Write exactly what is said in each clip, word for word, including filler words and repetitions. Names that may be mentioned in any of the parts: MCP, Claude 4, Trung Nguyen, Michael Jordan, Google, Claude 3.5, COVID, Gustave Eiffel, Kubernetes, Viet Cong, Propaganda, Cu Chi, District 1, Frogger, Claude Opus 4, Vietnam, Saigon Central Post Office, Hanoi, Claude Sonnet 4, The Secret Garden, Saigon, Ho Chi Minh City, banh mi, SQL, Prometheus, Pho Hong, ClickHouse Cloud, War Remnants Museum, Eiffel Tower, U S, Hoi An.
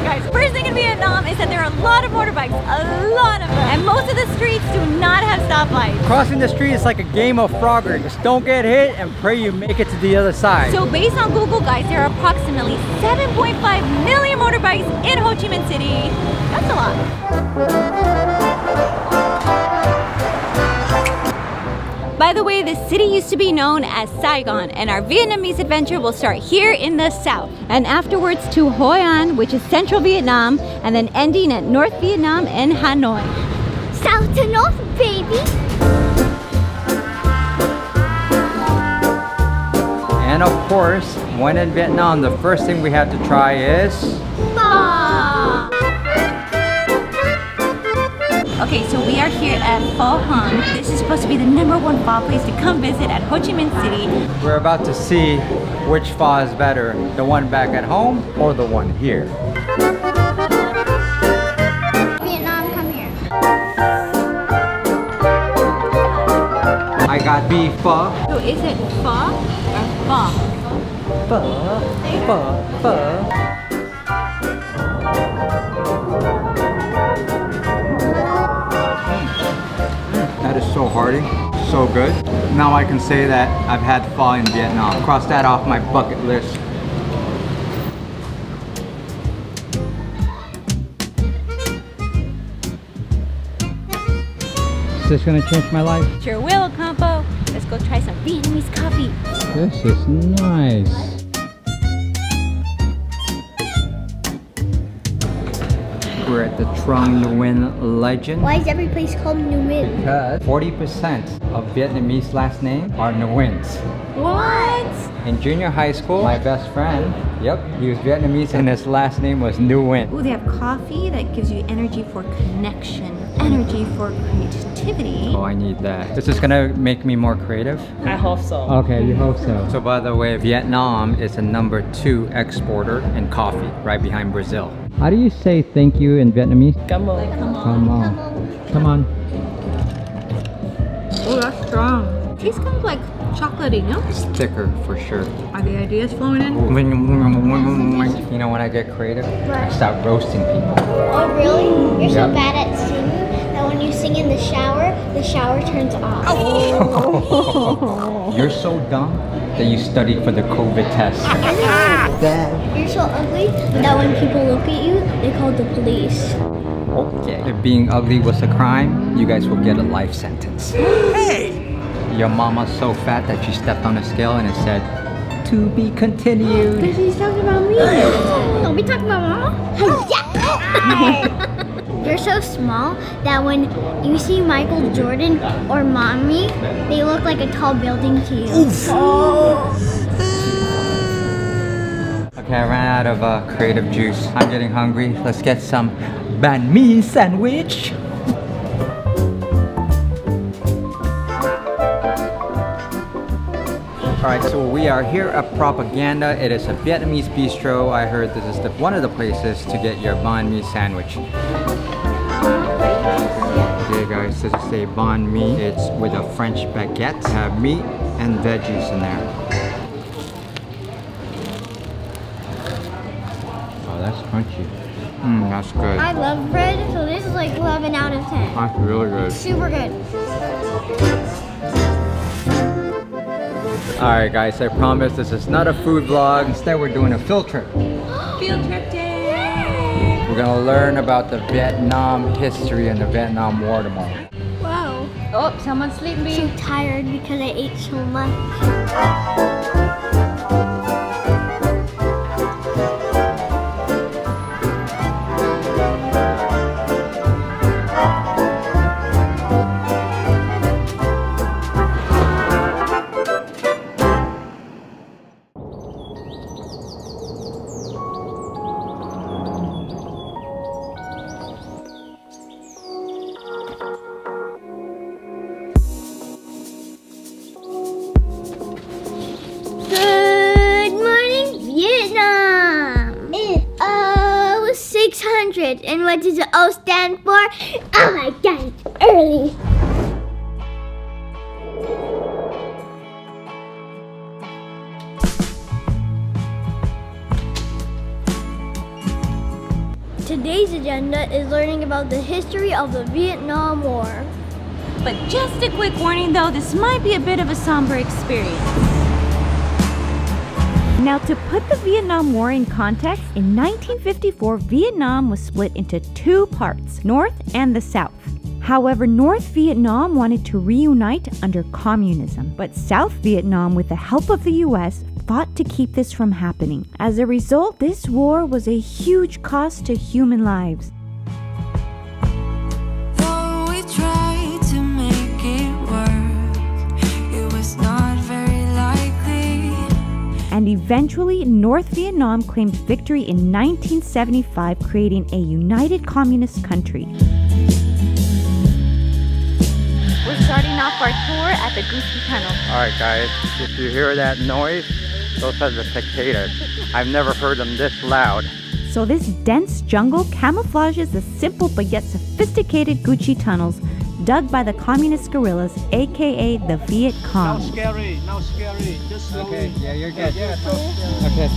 exciting, guys. First thing in Vietnam is that there are a lot of motorbikes, a lot of them, and most of the streets do not have stoplights. Crossing the street is like a game of Frogger. Just don't get hit and pray you make it to the other side. So based on Google, guys, there are approximately seven point five million motorbikes in Ho Chi Minh City. That's a lot. By the way, the city used to be known as Saigon, and our Vietnamese adventure will start here in the south and afterwards to Hoi An, which is central Vietnam, and then ending at North Vietnam and Hanoi. South to north, baby! And of course, when in Vietnam, the first thing we have to try is... Pho! Okay, so we are here at Pho Hong. This is supposed to be the number one pho place to come visit at Ho Chi Minh City. We're about to see which pho is better, the one back at home or the one here. Vietnam, come here. I got beef pho. So is it pho or pho? Pho, pho, pho. So hearty, so good. Now I can say that I've had pho in Vietnam. Cross that off my bucket list. Is this gonna change my life? Sure will, Campo. Let's go try some Vietnamese coffee. This is nice. We're at the Trung Nguyen legend. Why is every place called Nguyen? Because forty percent of Vietnamese last names are Nguyen's. What? In junior high school, my best friend, yep, he was Vietnamese and his last name was Nguyen. Ooh, they have coffee that gives you energy for connection, energy for creativity. Oh, I need that. This is gonna make me more creative? I hope so. Okay, you hope so. So by the way, Vietnam is a number two exporter in coffee, right behind Brazil. How do you say thank you in Vietnamese? Come on. Come on. Come on. Come on. Oh, that's strong. It tastes kind of like chocolatey, no? It's thicker for sure. Are the ideas flowing in? You know when I get creative, I start roasting people. Oh really? You're so bad at singing that when you sing in the shower, the shower turns off. Oh. You're so dumb that you studied for the COVID test. That. You're so ugly that when people look at you, they call the police. Okay. If being ugly was a crime, you guys will get a life sentence. Hey! Your mama's so fat that she stepped on a scale and it said, to be continued. Because she's talking about me. Don't be talking about mom. You're so small that when you see Michael Jordan or mommy, they look like a tall building to you. Oh. Okay, I ran out of uh, creative juice. I'm getting hungry. Let's get some banh mi sandwich. Alright, so we are here at Propaganda. It is a Vietnamese bistro. I heard this is the, one of the places to get your banh mi sandwich. Here guys, this is a banh mi. It's with a French baguette. I have meat and veggies in there. That's crunchy. Mmm, that's good. I love bread, so this is like eleven out of ten. That's really good. Super good. Alright guys, I promise this is not a food vlog. Instead, we're doing a field trip. Field trip day! We're gonna learn about the Vietnam history and the Vietnam War tomorrow. Wow. Oh, someone's sleeping. I'm so tired because I ate so much. And what does the O stand for? Oh my god, it's early! today's agenda is learning about the history of the Vietnam War. But just a quick warning though, this might be a bit of a somber experience. Now, to put the Vietnam War in context, in nineteen fifty-four, Vietnam was split into two parts, North and the South. However, North Vietnam wanted to reunite under communism, but South Vietnam, with the help of the U S, fought to keep this from happening. As a result, this war was a huge cost to human lives. And eventually, North Vietnam claimed victory in nineteen seventy-five, creating a united communist country. We're starting off our tour at the Cu Chi Tunnel. Alright guys, if you hear that noise, those are the cicadas. I've never heard them this loud. So this dense jungle camouflages the simple but yet sophisticated Cu Chi tunnels dug by the communist guerrillas, aka the Viet Cong. Not scary, not scary, just slowly. Okay, yeah, you're good. Yeah, yeah, so okay.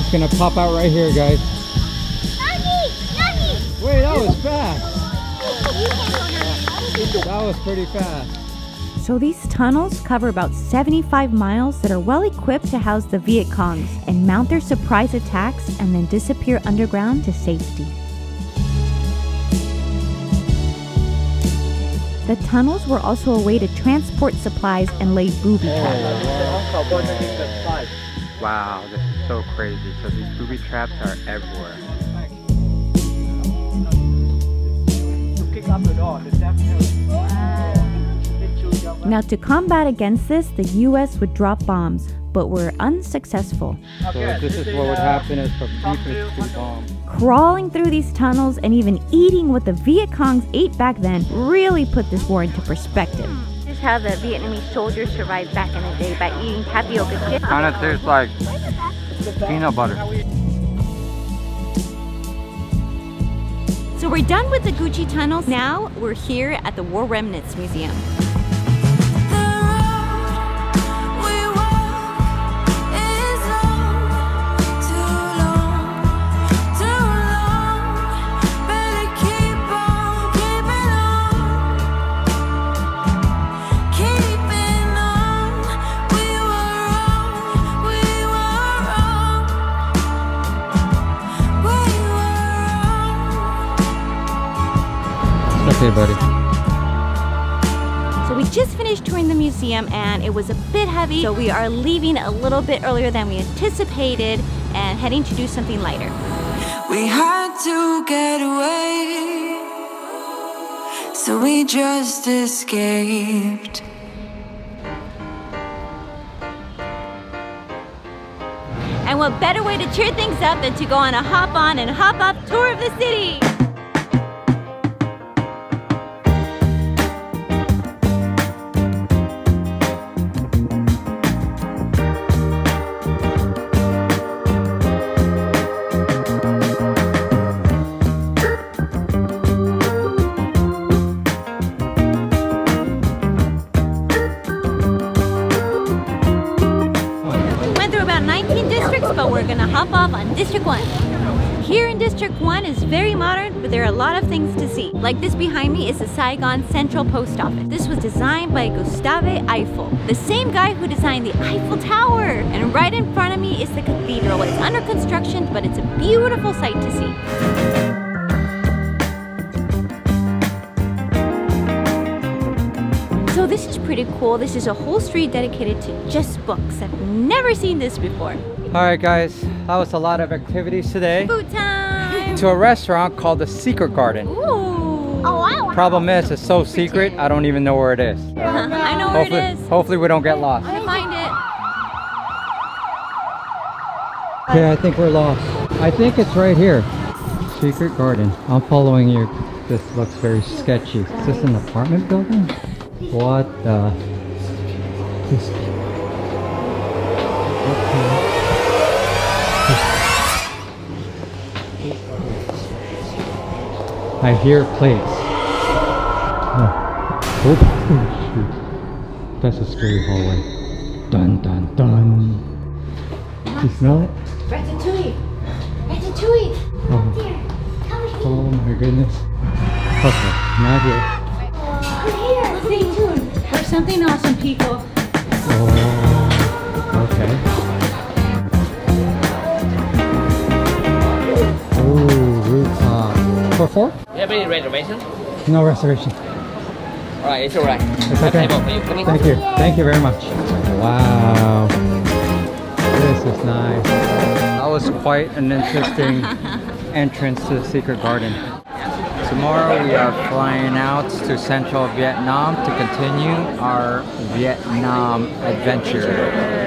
It's gonna pop out right here, guys. Nuggie, nuggie. Wait, that was fast. That was pretty fast. So these tunnels cover about seventy-five miles that are well equipped to house the Viet Congs and mount their surprise attacks and then disappear underground to safety. The tunnels were also a way to transport supplies and lay booby traps. Wow, this is so crazy. So these booby traps are everywhere. You kick up the door, the steps here. Wow. Now, to combat against this, the U S would drop bombs, but were unsuccessful. Okay, so this is what would happen is from deepest to bomb. Crawling through these tunnels and even eating what the Viet Congs ate back then really put this war into perspective. This is how the Vietnamese soldiers survived back in the day, by eating tapioca chips. Kind of tastes like peanut butter. So we're done with the Cu Chi tunnels. Now we're here at the War Remnants Museum. Okay, buddy. So we just finished touring the museum and it was a bit heavy, so we are leaving a little bit earlier than we anticipated and heading to do something lighter. We had to get away, so we just escaped. And what better way to cheer things up than to go on a hop on and hop up tour of the city? But we're gonna hop off on District one. Here in District one is very modern, but there are a lot of things to see. Like this behind me is the Saigon Central Post Office. This was designed by Gustave Eiffel, the same guy who designed the Eiffel Tower. And right in front of me is the cathedral. It's under construction, but it's a beautiful sight to see. So this is pretty cool. This is a whole street dedicated to just books. I've never seen this before. Alright guys, that was a lot of activities today. Food time! To a restaurant called The Secret Garden. Ooh! Oh, wow! Problem is, it's so secret, I don't even know where it is. Uh-huh. I know where hopefully, it is. Hopefully we don't get lost. I find it. Yeah, I think we're lost. I think it's right here. Secret Garden. I'm following you. This looks very sketchy. Is this an apartment building? What the? This... I hear plates. Oh. Oh, shoot. That's a scary hallway. Dun dun dun. Mom, you smell it? Ratatouille! Ratatouille! Oh. Come here! Come here! Oh my goodness. Okay, not here. Come here! Stay tuned! For something awesome, people. Oh, okay. Oh, rooftop. For four? Do you have any reservation? No reservation. Alright, it's alright. It's okay. Thank you. Thank you very much. Wow. This is nice. That was quite an interesting entrance to the Secret Garden. Tomorrow we are flying out to central Vietnam to continue our Vietnam adventure.